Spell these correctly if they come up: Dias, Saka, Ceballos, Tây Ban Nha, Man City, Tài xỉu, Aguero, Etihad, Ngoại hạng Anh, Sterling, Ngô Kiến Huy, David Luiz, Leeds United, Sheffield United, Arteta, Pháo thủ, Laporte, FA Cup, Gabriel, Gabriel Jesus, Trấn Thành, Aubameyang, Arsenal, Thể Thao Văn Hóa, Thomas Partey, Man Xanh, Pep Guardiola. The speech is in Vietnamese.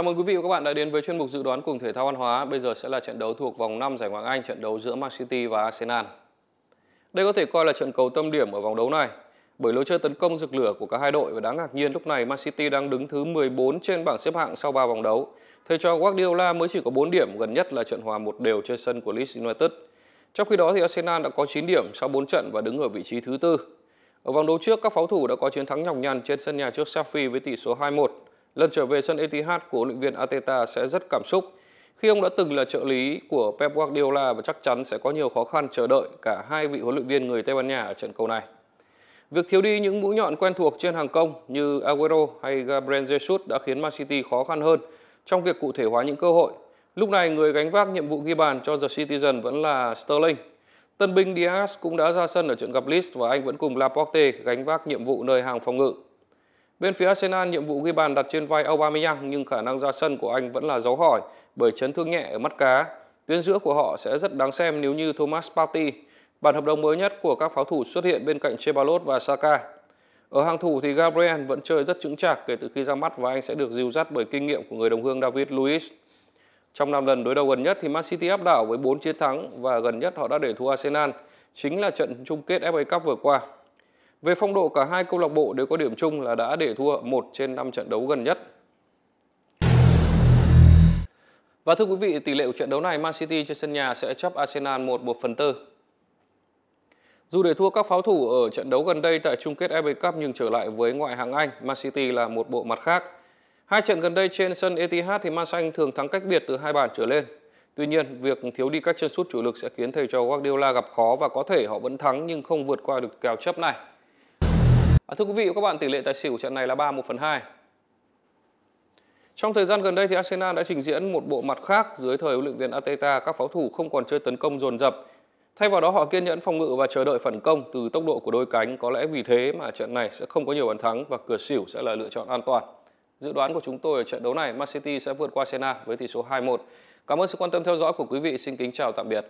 Chào mừng quý vị và các bạn đã đến với chuyên mục dự đoán cùng Thể Thao Văn Hóa. Bây giờ sẽ là trận đấu thuộc vòng 5 giải Ngoại hạng Anh, trận đấu giữa Man City và Arsenal. Đây có thể coi là trận cầu tâm điểm ở vòng đấu này, bởi lối chơi tấn công rực lửa của cả hai đội, và đáng ngạc nhiên lúc này Man City đang đứng thứ 14 trên bảng xếp hạng sau 3 vòng đấu. Thầy trò Guardiola mới chỉ có 4 điểm, gần nhất là trận hòa 1-1 trên sân của Leeds United. Trong khi đó thì Arsenal đã có 9 điểm sau 4 trận và đứng ở vị trí thứ 4. Ở vòng đấu trước, các pháo thủ đã có chiến thắng nhọc nhằn trên sân nhà trước Sheffield với tỷ số 2-1. Lần trở về sân Etihad của huấn luyện viên Arteta sẽ rất cảm xúc khi ông đã từng là trợ lý của Pep Guardiola, và chắc chắn sẽ có nhiều khó khăn chờ đợi cả hai vị huấn luyện viên người Tây Ban Nha ở trận cầu này. Việc thiếu đi những mũi nhọn quen thuộc trên hàng công như Aguero hay Gabriel Jesus đã khiến Man City khó khăn hơn trong việc cụ thể hóa những cơ hội. Lúc này người gánh vác nhiệm vụ ghi bàn cho The Citizen vẫn là Sterling. Tân binh Dias cũng đã ra sân ở trận gặp Leeds và anh vẫn cùng Laporte gánh vác nhiệm vụ nơi hàng phòng ngự. Bên phía Arsenal, nhiệm vụ ghi bàn đặt trên vai Aubameyang, nhưng khả năng ra sân của anh vẫn là dấu hỏi bởi chấn thương nhẹ ở mắt cá. Tuyến giữa của họ sẽ rất đáng xem nếu như Thomas Partey, bản hợp đồng mới nhất của các pháo thủ, xuất hiện bên cạnh Ceballos và Saka. Ở hàng thủ thì Gabriel vẫn chơi rất chững chạc kể từ khi ra mắt, và anh sẽ được dìu dắt bởi kinh nghiệm của người đồng hương David Luiz. Trong 5 lần đối đầu gần nhất thì Man City áp đảo với 4 chiến thắng, và gần nhất họ đã để thua Arsenal, chính là trận chung kết FA Cup vừa qua. Về phong độ, cả hai câu lạc bộ đều có điểm chung là đã để thua 1 trên 5 trận đấu gần nhất. Và thưa quý vị, tỷ lệ của trận đấu này Man City trên sân nhà sẽ chấp Arsenal 1/4. Dù để thua các pháo thủ ở trận đấu gần đây tại chung kết FA Cup, nhưng trở lại với Ngoại hạng Anh, Man City là một bộ mặt khác. Hai trận gần đây trên sân Etihad thì Man Xanh thường thắng cách biệt từ 2 bàn trở lên. Tuy nhiên, việc thiếu đi các chân sút chủ lực sẽ khiến thầy trò Guardiola gặp khó, và có thể họ vẫn thắng nhưng không vượt qua được kèo chấp này. Thưa quý vị và các bạn, tỷ lệ tài xỉu trận này là 3/2. Trong thời gian gần đây thì Arsenal đã trình diễn một bộ mặt khác. Dưới thời huấn luyện viên Arteta, các pháo thủ không còn chơi tấn công dồn dập. Thay vào đó, họ kiên nhẫn phòng ngự và chờ đợi phản công từ tốc độ của đôi cánh. Có lẽ vì thế mà trận này sẽ không có nhiều bàn thắng và cửa xỉu sẽ là lựa chọn an toàn. Dự đoán của chúng tôi ở trận đấu này, Man City sẽ vượt qua Arsenal với tỷ số 2-1. Cảm ơn sự quan tâm theo dõi của quý vị. Xin kính chào tạm biệt.